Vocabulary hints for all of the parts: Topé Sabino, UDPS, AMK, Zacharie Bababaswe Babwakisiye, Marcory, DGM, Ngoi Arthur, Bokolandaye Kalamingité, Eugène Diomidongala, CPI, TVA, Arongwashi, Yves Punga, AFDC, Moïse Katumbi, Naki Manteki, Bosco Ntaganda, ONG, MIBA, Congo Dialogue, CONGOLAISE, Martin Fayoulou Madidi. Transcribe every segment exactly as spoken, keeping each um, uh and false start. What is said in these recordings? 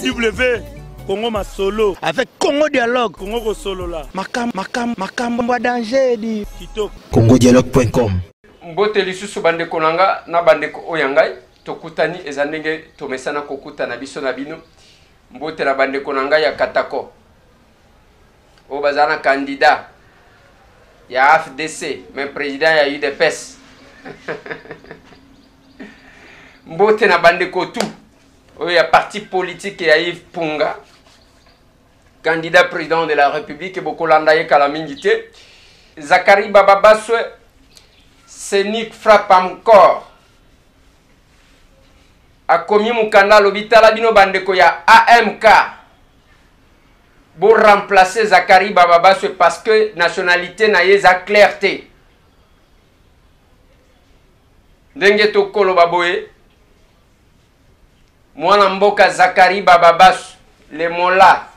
P W Congo ma solo avec Congo Dialogue Congo ko solo là makam makam makam mwa danger di kitoko congo dialogue point com mbote lisusu bande konanga na bande ko oyangai tokutani ezandenge tomesana kokutana biso na bino mbote la bande konanga ya katako o bazana candidat ya A F D C même président ya U D P S mbote na bande ko tout il y a parti politique et Yves Punga, candidat président de la République et Bokolandaye Kalamingité. Zacharie Bababaswe Babwakisiye frappe encore. A commis mon canal l'hôpital Abino Bandeko ya A M K. Pour remplacer Zacharie Bababaswe parce que nationalité n'a pas de clarté. Dengeto Kolo Baboe. Moi, Namboka Zacharie Bababaswe, les mots là.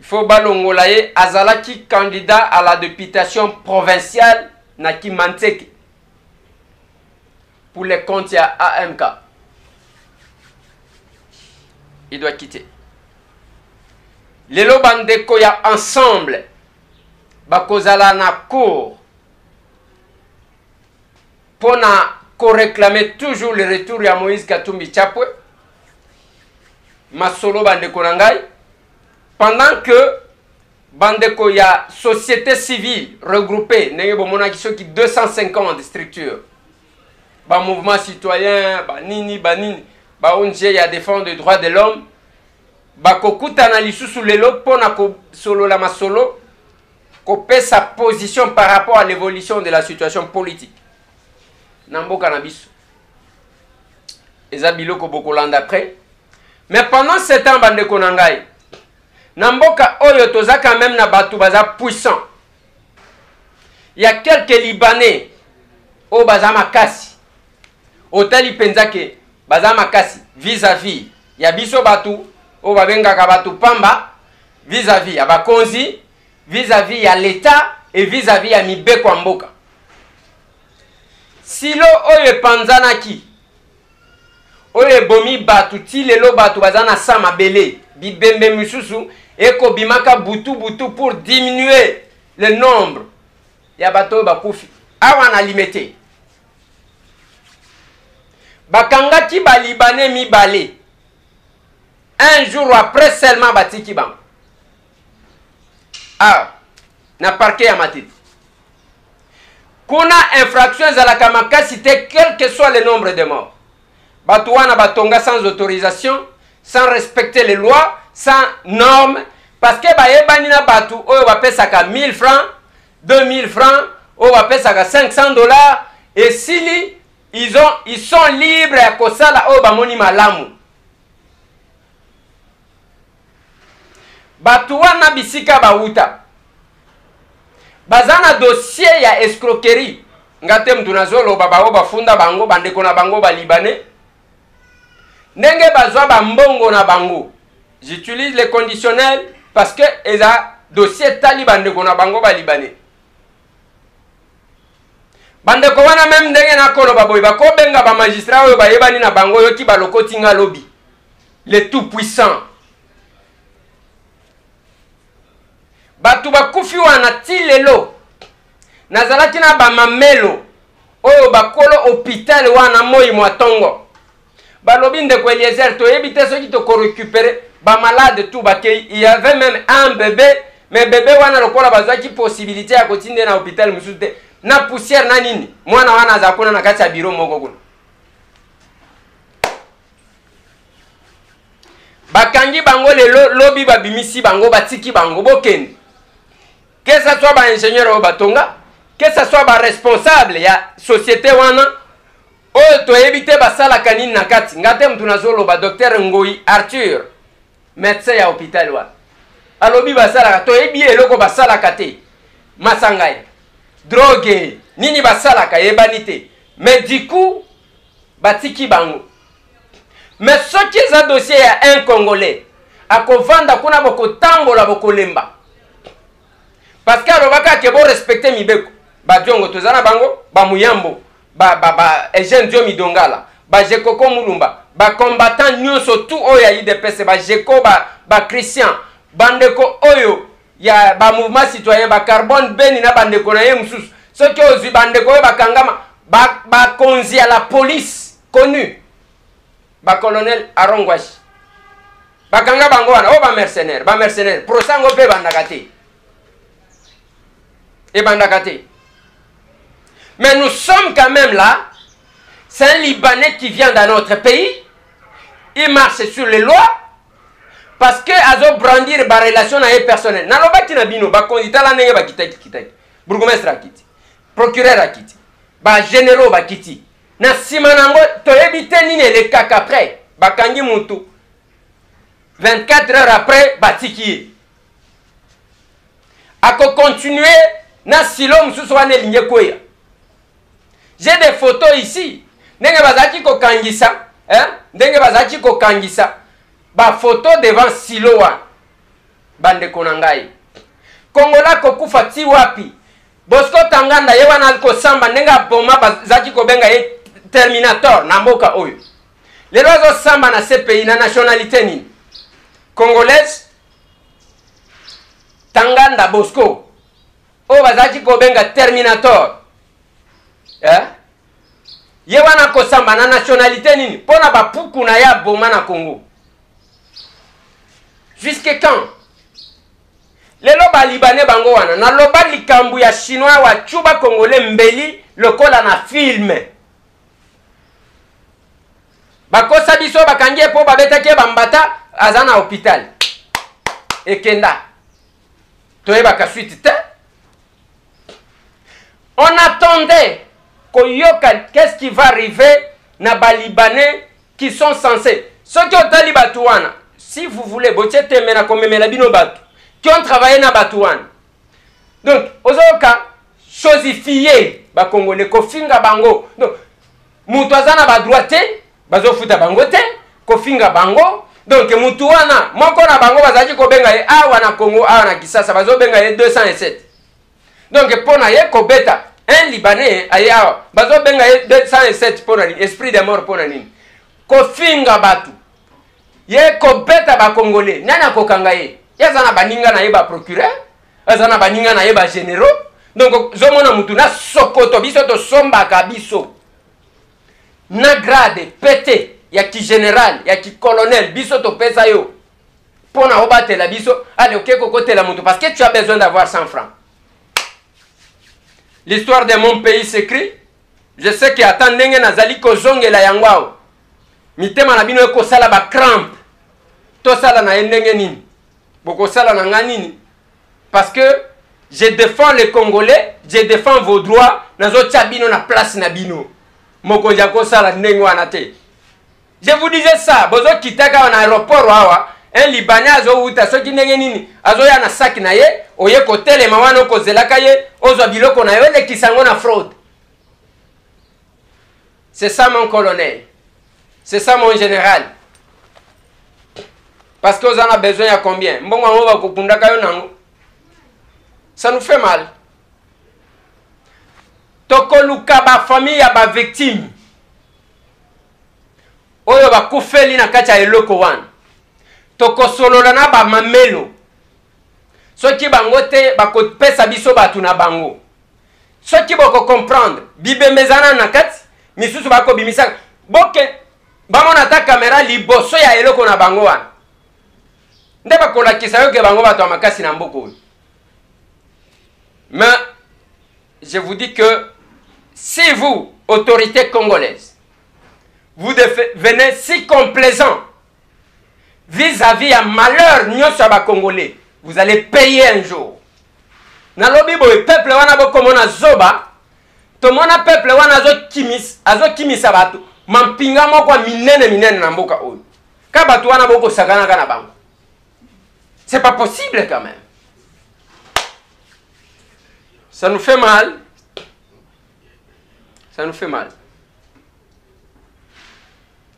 Il faut balongolaye Azalaki candidat à la députation provinciale Naki Manteki pour les comptes à A M K. Il doit quitter. Les lobandeko ya ensemble. Bakozala na cour. Pona réclamer toujours le retour à Moïse Katumbi Chapwe, Masolo Bandeko Nangai, pendant que Bandeko ya société civile regroupée, qui deux cent cinquante structures, ba mouvement citoyen, ba nini, ba nini, ba O N G ya défendre les droits de l'homme, ba kokuta na lisu sous les lots pour na solo la Masolo, kope sa position par rapport à l'évolution de la situation politique. Nambo cannabis. Ezabilo Kobokoland d'après. Mais pendant sept ans, Bande Konangai, Namboka Oyotoza quand même na Batoubaza puissant. Il y a quelques Libanais au Bazamakasi. Au Talipenzake, Bazamakasi, vis-à-vis. Il y a Biso Batou, au Babenga Kabatou Pamba, vis-à-vis. Il y a Bakonzi, vis-à-vis, il y a l'État et vis-à-vis, il y a Mibeko Amboka. Si l'eau est panzanaki, l'eau est bomi batuti, l'eau batubazana sama belé, bibembe mususu, et kobimaka butu butu pour diminuer le nombre. Yabato bakoufi. Awana limité. Bakangaki balibane mi balé. Un jour après seulement batiki bam. Ah, na parquet à matit. Qu'on a infraction à la Kamakasi, quel que soit le nombre de morts. Batouana Batonga sans autorisation, sans respecter les lois, sans normes, parce que Bayebanina Batou, on va payer ça à mille francs, deux mille francs, on va payer ça à cinq cents dollars, et si ils, ont, ils sont libres à Kosala, on va moni malamu. Batouana Bisika Bauta. Bazana dossier ya escroquerie. Ngate mtunazolo babao bafunda bango bandeko na bango balibane. Nenge bazwa bambongo na bango. J'utilise les conditionnels parce que eza dossier tali bandeko na bango balibane. Bandeko wana même ndenge na kolo baboy bako benga ba magistrat oyo bayebani na bango yo ki baloko tinga lobby. Le tout puissant. Batu bakufi wana tilelo. Nazalaki na ba mamelo. Oyo bakolo hôpital wana moyi mwatongo. Balobi ndeko Eliezer to ebite soki to ko récupérer ba malade tout bakei. Il y avait même un bébé, mais bébé wana lokola bazaki possibilité ya kotinde na hôpital musute. Na poussière na nini? Mwana wana zakona na kati ya biro moko kuna. Bakangi bango le lobby babimisi bango batiki bango bokende. Que ce soit un ingénieur au Batonga, que ce soit un responsable, il y a société wana, ou tu éviter basala kanine nakati. Ngatem tunazolo ba docteur Ngoi Arthur, médecin à hôpital wana. Alobi basala to ebi eloko basala kate. Masangai, drogue, nini basala ka ebanite. Mais du coup, batiki bango. Mais ce qui est un dossier à un Congolais, à Kovanda, qu'on a beaucoup de temps pour la Bokolemba. Parce que Robaka qui est respecté Mibeko, Badjongo, Tozana Bango, Bamuyambo, Baba, Eugène Diomidongala, ba jekoko mulumba ba combattant nyonso tout oyo ya U D P S ba jekoba ba Christian bandeko oyo ya ba mouvement citoyen ba carbone beni na bandeko na ye msusu soki ozi bandeko oyo ba kangama ba ba konzi à la police connue ba colonel Arongwashi ba kanga bango wana o ba mercenaire ba mercenaire prosango pe bandakati et bandakati. Mais nous sommes quand même là. C'est un Libanais qui vient dans notre pays. Il marche sur les lois. Parce que azo brandir ba relation à elle personnelle. Naloba tina bino ba kondita la nenge ba kitaki kitaki. Bourgmestre akiti. Procureur akiti. Ba généraux ba kiti. Na simanango to ebite nine le kaka après. Ba kangi muntu. vingt-quatre heures après ba tiki. Ako continuer na silom sous wana ligne koya. J'ai des photos ici. Nenge bazaki ko kangisa, hein? Nenge bazaki ko kangisa. Ba photo devant siloa. Bande konangai. Kongola ko kufa ti wapi. Bosco Ntaganda ye wana ko samba nenga boma bazaki ko benga ye terminator na mboka oyo. Les lois samba na C P I na nationalité nini? Congolaise. Ntaganda Bosco. O bazaki ko benga terminator. Eh? Yewana kosamba na nationalité nini pona bapuku na ya boma na Congo. Jusqu'à quand? Lelo ba libanais bango wana na loba likambu ya chinois wa chuba congolais mbeli lokola na film. Bakosa biso bakangie po babetake bambata azana hôpital. Ekenda. Toyeba ka suite te. On attendait qu'est-ce qui va arriver na balibanais qui sont censés. Ceux qui ont tali batouana, si vous voulez, qui ont travaillé na batouana. Donc, ozoka chosifier ba Congolais kofinga bango. Donc, mutuazana ba droite, bazo futa bangote, kofinga bango. Donc, mutuana, moko na bango bazaji ko benga ye awa na Congo awa na Kisasa bazo benga ye deux cent sept. Donc, pona ye ko beta. Un Libanais, aya, bazo benga deux cent sept ponani, esprit de mort ponani. Kofinga batu. Ye kobeta ba Congolais, nana kokanga ye. Yazana baninga na ye ba procureur, yazana baninga na ye ba généraux. Donc zomona mutu na sokoto biso to somba kabiso. Na grade pété ya ki général, ya ki colonel biso to pesa yo. Pona obatela biso, allez OK kokotela mutu parce que tu as besoin d'avoir cent francs. L'histoire de mon pays s'écrit. Je sais que attend ndenge nazali ko zongela yangwao. Mitema na bino ko sala ba crampe. To sala na ndenge nini? Boko sala na nganini? Parce que je défends les Congolais, je défends vos droits, nazo chabino na place na bino. Moko jako sala ndenge wana te. Je vous disais ça, bozo kitaka na aéroport wawa, un Libanais azo uta soki ndenge nini? Azo ya na saki na ye. Oye kotele mawano kozelaka ye ozo biloko na yele kisango na fraude. C'est ça mon colonel. C'est ça mon général. Parce que vous en avez besoin à combien? Ça nous fait mal. Toko luka ba famille ya ba victime. Oyo ba kufeli na kacha eloko wan. Toko solola na ba mamelo. Ceux qui bangote bakot pesa biso batuna bango. Ceux qui boko comprendre bibe mezana nakat misusu bako bimisa boke bamona ta caméra liboso ya eloko na bango wana. Nde bakola kisa yoke bango bato makasi na mboko. Mais je vous dis que si vous autorité congolaise vous devenez si complaisant vis-à-vis un malheur nyoso ba congolais, vous allez payer un jour. Na lobby boy peuple wana boko mona zoba, to mona peuple wana zo kimis, azo kimisa batu, mampinga moko minene minene na mboka oyo. Ka batu wana boko sakana kana bango. C'est pas possible quand même. Ça nous fait mal. Ça nous fait mal.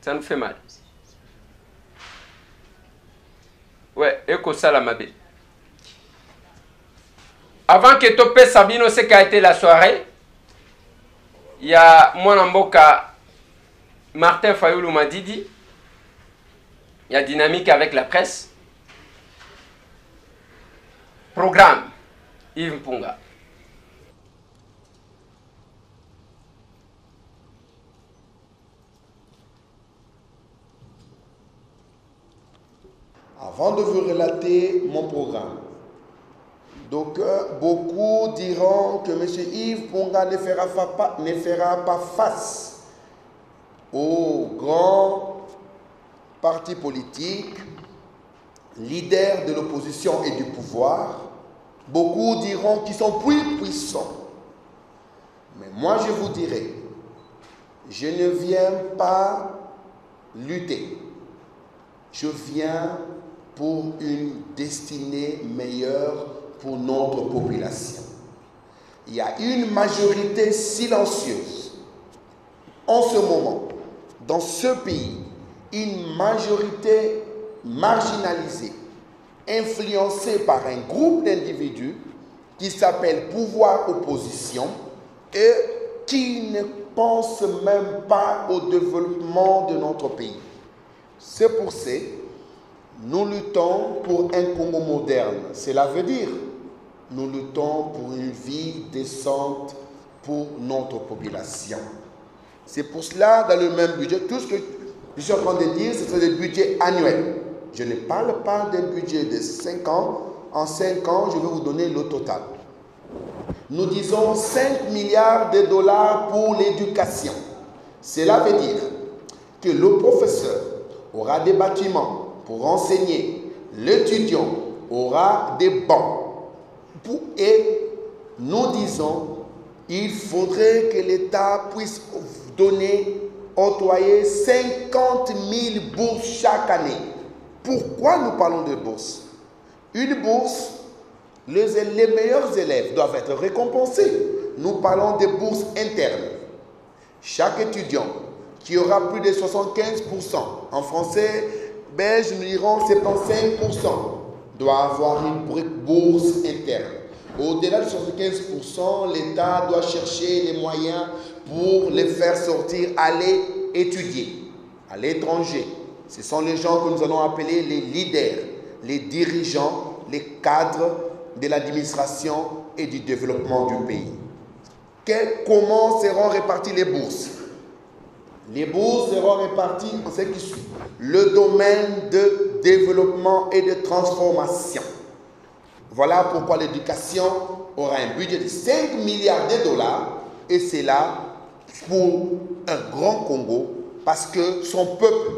Ça nous fait mal. Ouais, eko salamabe. Avant que Topé Sabino, ce qu'a été la soirée, il y a mon amboka Martin Fayoulou Madidi, il y a dynamique avec la presse. Programme, Yves Punga. Avant de vous relater mon programme, donc euh, beaucoup diront que M. Yves Punga ne fera pas, ne fera pas face aux grands partis politiques, leaders de l'opposition et du pouvoir. Beaucoup diront qu'ils sont plus puissants. Mais moi je vous dirai, je ne viens pas lutter. Je viens pour une destinée meilleure pour notre population. Il y a une majorité silencieuse. En ce moment, dans ce pays, une majorité marginalisée, influencée par un groupe d'individus qui s'appelle pouvoir-opposition et qui ne pense même pas au développement de notre pays. C'est pour ça nous luttons pour un Congo moderne. Cela veut dire nous luttons pour une vie décente pour notre population. C'est pour cela, dans le même budget, tout ce que je suis en train de dire, c'est le budget annuel. Je ne parle pas d'un budget de cinq ans. En cinq ans, je vais vous donner le total. Nous disons cinq milliards de dollars pour l'éducation. Cela veut dire que le professeur aura des bâtiments pour enseigner, l'étudiant aura des bancs. Et nous disons, il faudrait que l'État puisse donner, octroyer cinquante mille bourses chaque année. Pourquoi nous parlons de bourses? Une bourse, les, les meilleurs élèves doivent être récompensés. Nous parlons de bourses internes. Chaque étudiant qui aura plus de soixante-quinze pour cent en français, belges, nous dirons soixante-quinze pour cent doit avoir une bourse interne. Au-delà de soixante-quinze pour cent, l'État doit chercher les moyens pour les faire sortir, aller étudier à l'étranger. Ce sont les gens que nous allons appeler les leaders, les dirigeants, les cadres de l'administration et du développement du pays. Que, comment seront réparties les bourses? Les bourses seront réparties en ce qui suit le domaine de développement et de transformation. Voilà pourquoi l'éducation aura un budget de cinq milliards de dollars et c'est là pour un grand Congo parce que son peuple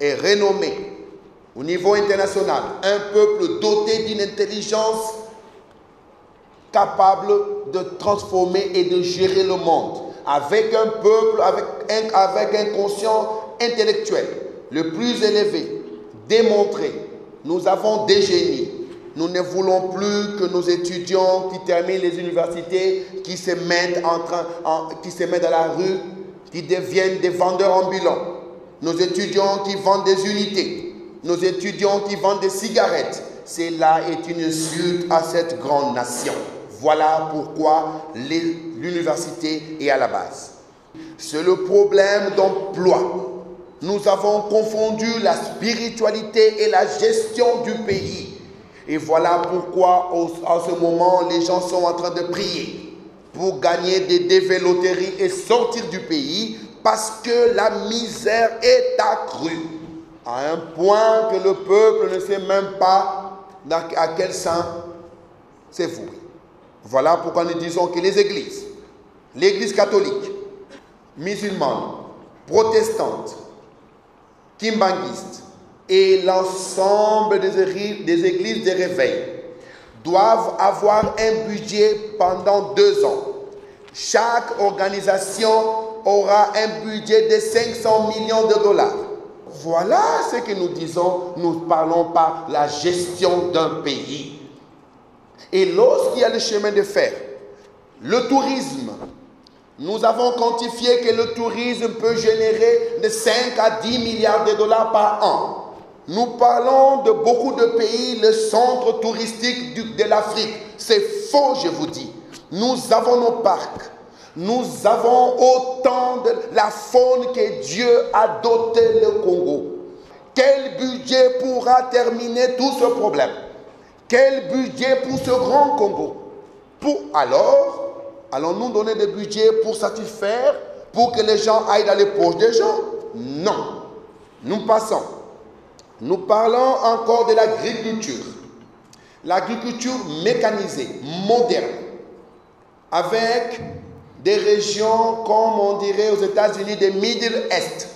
est renommé au niveau international, un peuple doté d'une intelligence capable de transformer et de gérer le monde. Avec un peuple, avec un, avec un conscient intellectuel le plus élevé, démontré. Nous avons des génies. Nous ne voulons plus que nos étudiants qui terminent les universités, qui se mettent, en train, en, qui se mettent dans la rue, qui deviennent des vendeurs ambulants. Nos étudiants qui vendent des unités, nos étudiants qui vendent des cigarettes. Cela est une insulte à cette grande nation. Voilà pourquoi l'université est à la base. C'est le problème d'emploi. Nous avons confondu la spiritualité et la gestion du pays. Et voilà pourquoi, en ce moment, les gens sont en train de prier pour gagner des dévéloteries et sortir du pays parce que la misère est accrue à un point que le peuple ne sait même pas à quel saint c'est voué. Voilà pourquoi nous disons que les églises, l'église catholique, musulmane, protestante, kimbanguiste et l'ensemble des églises de réveil doivent avoir un budget pendant deux ans. Chaque organisation aura un budget de cinq cents millions de dollars. Voilà ce que nous disons, nous parlons par la gestion d'un pays. Et lorsqu'il y a le chemin de fer, le tourisme, nous avons quantifié que le tourisme peut générer de cinq à dix milliards de dollars par an. Nous parlons de beaucoup de pays, le centre touristique de l'Afrique. C'est faux, je vous dis. Nous avons nos parcs, Nous avons autant de la faune que Dieu a doté le Congo. Quel budget pourra terminer tout ce problème? Quel budget pour ce grand Congo? Pour alors, allons-nous donner des budgets pour satisfaire, pour que les gens aillent dans les poches des gens? Non. Nous passons. Nous parlons encore de l'agriculture. L'agriculture mécanisée, moderne, avec des régions, comme on dirait aux États-Unis, des Middle East,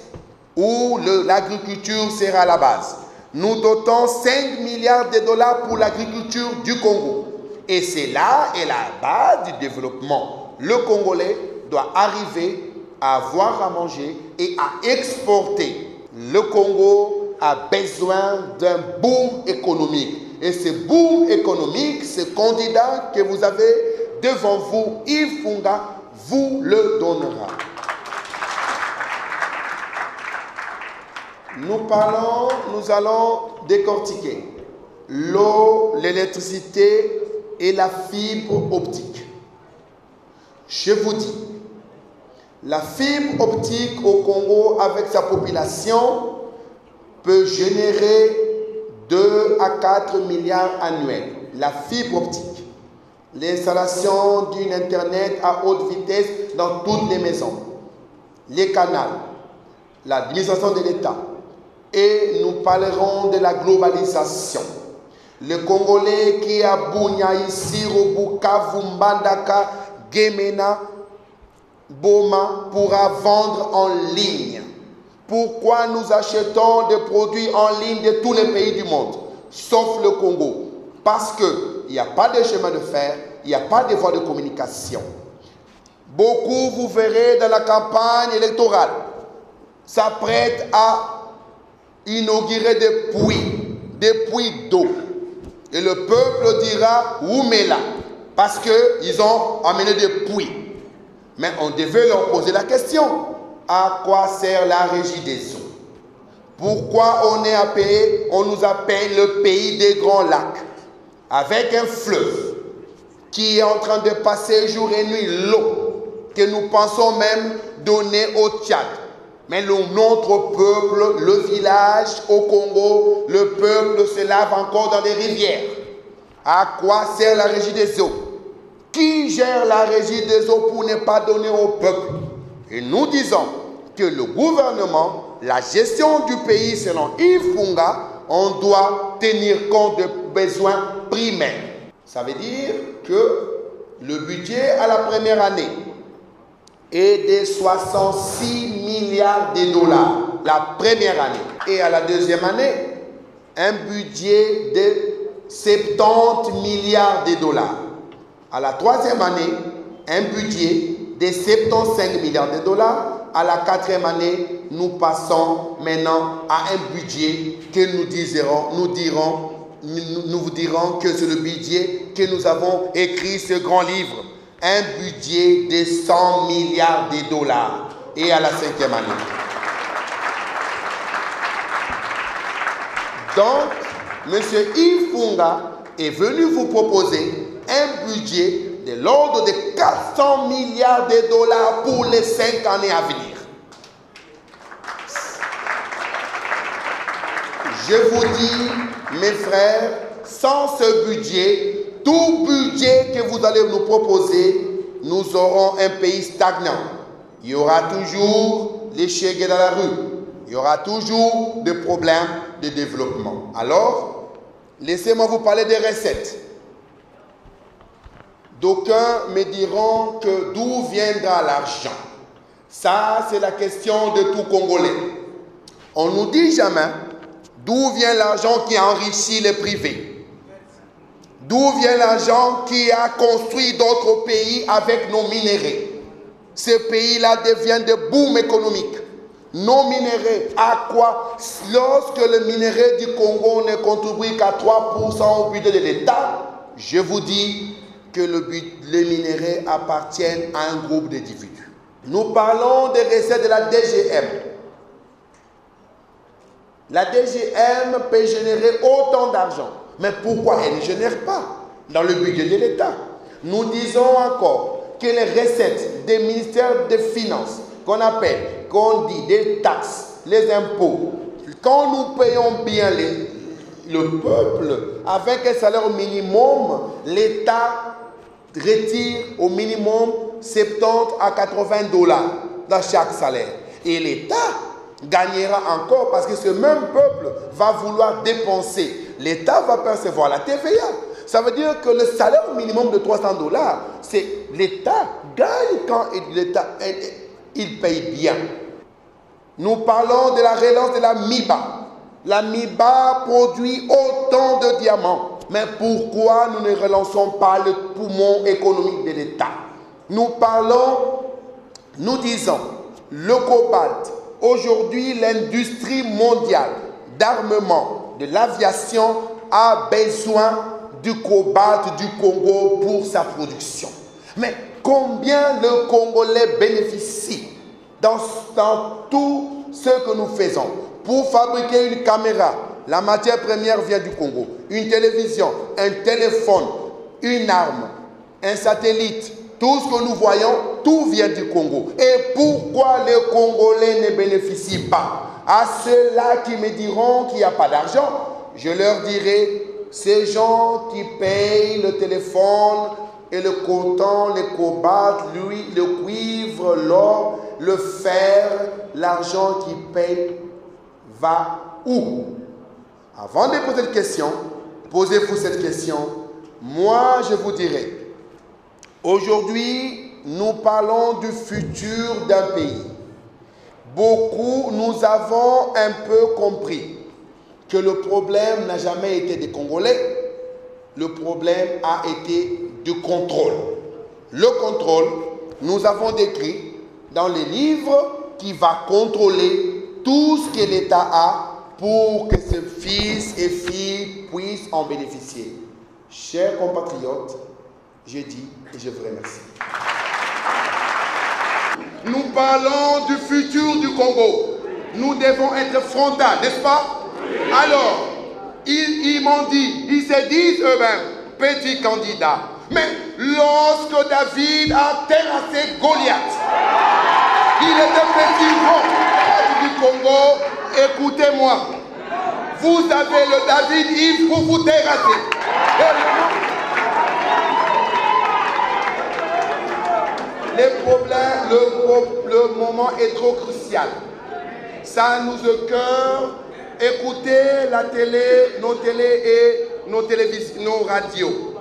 où l'agriculture sera la base. Nous dotons cinq milliards de dollars pour l'agriculture du Congo. Et c'est là et la base du développement. Le Congolais doit arriver à avoir à manger et à exporter. Le Congo a besoin d'un boom économique. Et ce boom économique, ce candidat que vous avez devant vous, Yves Punga, vous le donnera. Nous parlons, nous allons décortiquer l'eau, l'électricité et la fibre optique. Je vous dis, la fibre optique au Congo avec sa population peut générer deux à quatre milliards annuels. La fibre optique, l'installation d'une Internet à haute vitesse dans toutes les maisons, les canaux, l'administration de l'État. Et nous parlerons de la globalisation. Le Congolais qui a Bunya, Isiro, Bukavu, Mbandaka, Gemena, Boma pourra vendre en ligne. Pourquoi nous achetons des produits en ligne de tous les pays du monde, sauf le Congo? Parce qu'il n'y a pas de chemin de fer, il n'y a pas de voie de communication. Beaucoup, vous verrez dans la campagne électorale, s'apprêtent à inaugurer des puits, des puits d'eau. Et le peuple dira « Oumela » parce qu'ils ont amené des puits. Mais on devait leur poser la question. À quoi sert la régie des eaux? Pourquoi on est appelé, on nous appelle le pays des grands lacs, avec un fleuve qui est en train de passer jour et nuit l'eau que nous pensons même donner au Tchad. Mais le, notre peuple, le village au Congo, le peuple se lave encore dans des rivières. À quoi sert la régie des eaux? Qui gère la régie des eaux pour ne pas donner au peuple? Et nous disons que le gouvernement, la gestion du pays selon Yves Punga, on doit tenir compte des besoins primaires. Ça veut dire que le budget à la première année est de soixante-six milliards de dollars la première année. Et à la deuxième année, un budget de soixante-dix milliards de dollars. À la troisième année, un budget de soixante-quinze milliards de dollars. À la quatrième année, nous passons maintenant à un budget que nous dirons, nous dirons, nous vous dirons que c'est le budget que nous avons écrit ce grand livre. Un budget de cent milliards de dollars. Et à la cinquième année. Donc, M. Yves Punga est venu vous proposer un budget de l'ordre de quatre cents milliards de dollars pour les cinq années à venir. Je vous dis, mes frères, sans ce budget, tout budget que vous allez nous proposer, nous aurons un pays stagnant. Il y aura toujours les chèques dans la rue. Il y aura toujours des problèmes de développement. Alors, laissez-moi vous parler des recettes. D'aucuns me diront que d'où viendra l'argent. Ça, c'est la question de tout Congolais. On ne nous dit jamais d'où vient l'argent qui enrichit les privés. D'où vient l'argent qui a construit d'autres pays avec nos minéraux. Ces pays-là deviennent des booms économiques. Nos minéraux, à quoi? Lorsque les minéraux du Congo ne contribuent qu'à trois pour cent au budget de l'État, je vous dis que le but, les minéraux appartiennent à un groupe d'individus. Nous parlons des recettes de la D G M. La D G M peut générer autant d'argent. Mais pourquoi elle ne génère pas dans le budget de l'État? Nous disons encore que les recettes des ministères des Finances, qu'on appelle, qu'on dit des taxes, les impôts, quand nous payons bien les, le peuple, avec un salaire minimum, l'État retire au minimum soixante-dix à quatre-vingts dollars dans chaque salaire. Et l'État gagnera encore parce que ce même peuple va vouloir dépenser. L'État va percevoir la T V A. Ça veut dire que le salaire minimum de trois cents dollars, c'est l'État gagne quand l'État il paye bien. Nous parlons de la relance de la M I B A. La M I B A produit autant de diamants. Mais pourquoi nous ne relançons pas le poumon économique de l'État? Nous parlons, nous disons, le cobalt. Aujourd'hui, l'industrie mondiale d'armement, de l'aviation, a besoin du cobalt du Congo pour sa production. Mais combien le Congolais bénéficie dans, dans tout ce que nous faisons? Pour fabriquer une caméra, la matière première vient du Congo. Une télévision, un téléphone, une arme, un satellite, tout ce que nous voyons, tout vient du Congo. Et pourquoi le Congolais ne bénéficie pas? À ceux-là qui me diront qu'il n'y a pas d'argent, je leur dirai: ces gens qui payent le téléphone et le coton, le cobalt, lui, le cuivre, l'or, le fer, l'argent qu'ils payent va où? Avant de poser cette question, posez-vous cette question. Moi, je vous dirai, aujourd'hui, nous parlons du futur d'un pays. Beaucoup, nous avons un peu compris que le problème n'a jamais été des Congolais, le problème a été du contrôle. Le contrôle, nous avons décrit dans les livres qui va contrôler tout ce que l'État a pour que ses fils et filles puissent en bénéficier. Chers compatriotes, je dis et je vous remercie. Nous parlons du futur du Congo. Nous devons être frontales, n'est-ce pas? Alors, ils, ils m'ont dit, ils se disent eux-mêmes petits candidats. Mais lorsque David a terrassé Goliath, il était petit gros du Congo. Écoutez-moi, vous avez le David Yves pour vous terrasser. Les problèmes, le, le moment est trop crucial. Ça nous écoeure. Écoutez la télé, nos télés et nos télévisions, nos radios.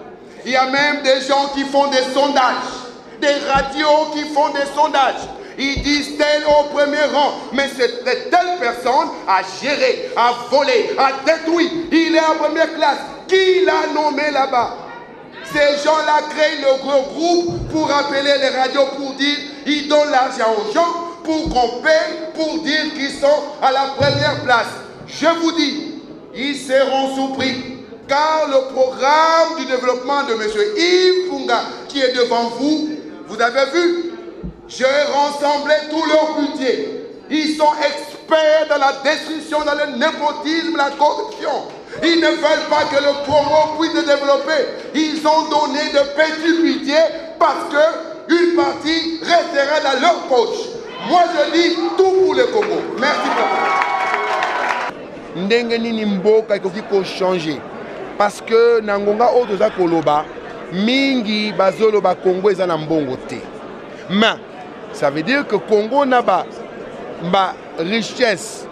Il y a même des gens qui font des sondages, des radios qui font des sondages. Ils disent tel au premier rang, mais cette telle personne a géré, a volé, a détruit. Il est en première classe. Qui l'a nommé là-bas? Ces gens-là créent le groupe pour appeler les radios pour dire ils donnent l'argent aux gens pour qu'on paye, pour dire qu'ils sont à la première place. Je vous dis, ils seront surpris, car le programme du développement de M. Yves Punga, qui est devant vous, vous avez vu, j'ai rassemblé tout leur budget. Ils sont experts dans la destruction, dans le népotisme, la corruption. Ils ne veulent pas que le Congo puisse se développer. Ils ont donné de petits budgets parce qu'une partie restera dans leur poche. Moi, je dis tout pour le Congo. Merci beaucoup. Ndenge nini mboka ekoki ko changer parce que nangonga oto za koloba mingi bazoloba Congo eza na mbongo te. Mais ça veut dire que Congo na ba ba richesse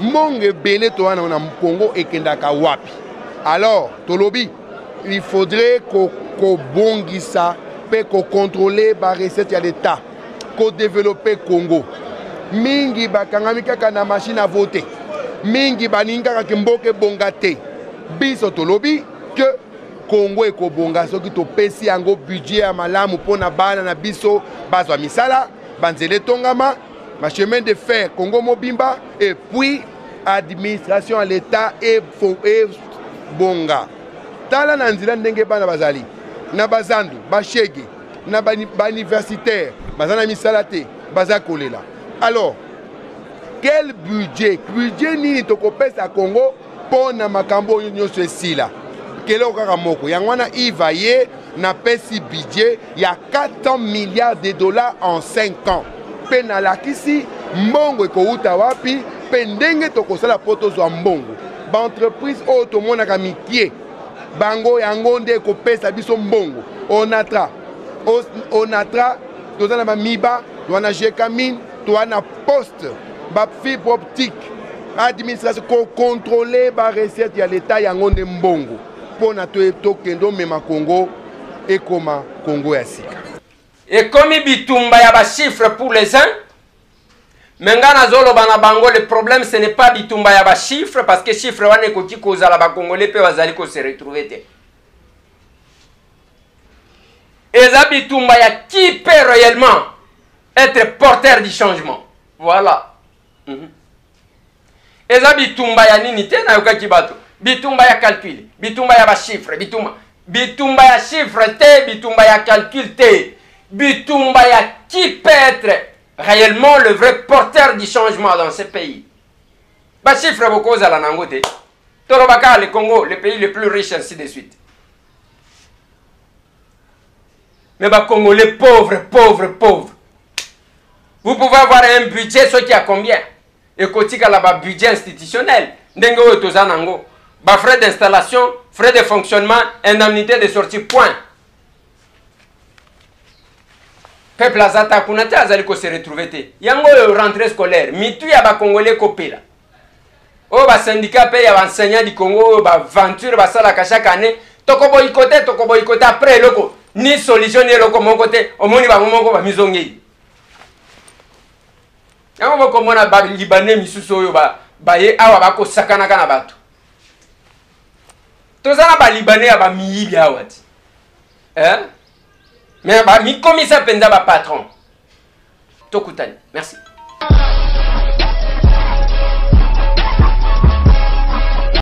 monge belé to wana na Congo ekendaka wapi. Alors tolobi il faudrait ko ko bongisa pe ko contrôler ba recette ya l'État, ko développer Congo. Mingi bakangami kaka na machine à voter. Mingi baninga kimboke bongate biso tolobi que Congo eko bonga soki to pesi yango budget ya malamu pona bana na biso bazwa misala banzele tongama ma chemin de fer Congo mobimba et puis administration à l'État et bonga tala na nzila ndenge bana bazali na bazandu bashege na ba universitaire bazana misala te bazakolela. Alors quel budget, budget ni tokopes à Congo pour na makambo union ceci là. Quel est le cas à Moko? Yangwana Ivaye, na pesi budget il y a quatre cents milliards de dollars en cinq ans. Penala kisi mbongo ekouta wapi pe ndenge tokosala poto zo mbongo. Ba entreprise oto mona kamikie bango yango nde ko pesa biso mbongo. Onatra onatra tozana ba MIBA, tozana jekamine, tozana poste, ba fibre optique. Administration ko contrôler ba recette ya l'état yango nde mbongo. Pona to eto kendo mema Congo et comment Congo ya sika. Et comme bitumba ya ba chiffre pour les uns, mais ngana zolo bana bango le problème ce n'est pas bitumba ya ba chiffre parce que chiffre wana ekoti ko zala ba congolais pe bazali ko se retrouver te. Et za bitumba ya qui peut réellement être porteur du changement. Voilà. Mm-hmm. Et za bitumba ya nini te na yoka kibato. Bitumba ya calcul, bitumba ya ba chiffre, bitumba bitumba ya chiffre te, bitumba ya calcul te. Bitumba ya qui peut être réellement le vrai porteur du changement dans ce pays. Ba chiffre beaucoup à la nangote. Torobaka, le Congo, le pays le plus riche, ainsi de suite. Mais ba Congo, les pauvres, pauvres, pauvres. Vous pouvez avoir un budget, ce qui a combien? Et kotika la ba budget institutionnel. Ndengo etoza nango. Ba frais d'installation, frais de fonctionnement, indemnité de sortie, point. Peuple azata kunate azali ko se retrouver te. Yango rentrée scolaire, mitu ya ba congolais kopela. O ba syndicat pe ya ba enseignants du Congo ba venture ba sala ka chaque année, toko boykote toko boykote après loko ni solution ni loko mon côté, omoni ba mongo ba mizongi. Yango ba komona ba libanais misusu oyo ba baye awa ba ko sakana kana bato. Tozana ba libanais ya ba miyibi awati. Hein? Mais bah, mi commissaire Penza, bah, patron. Tokutani. Merci.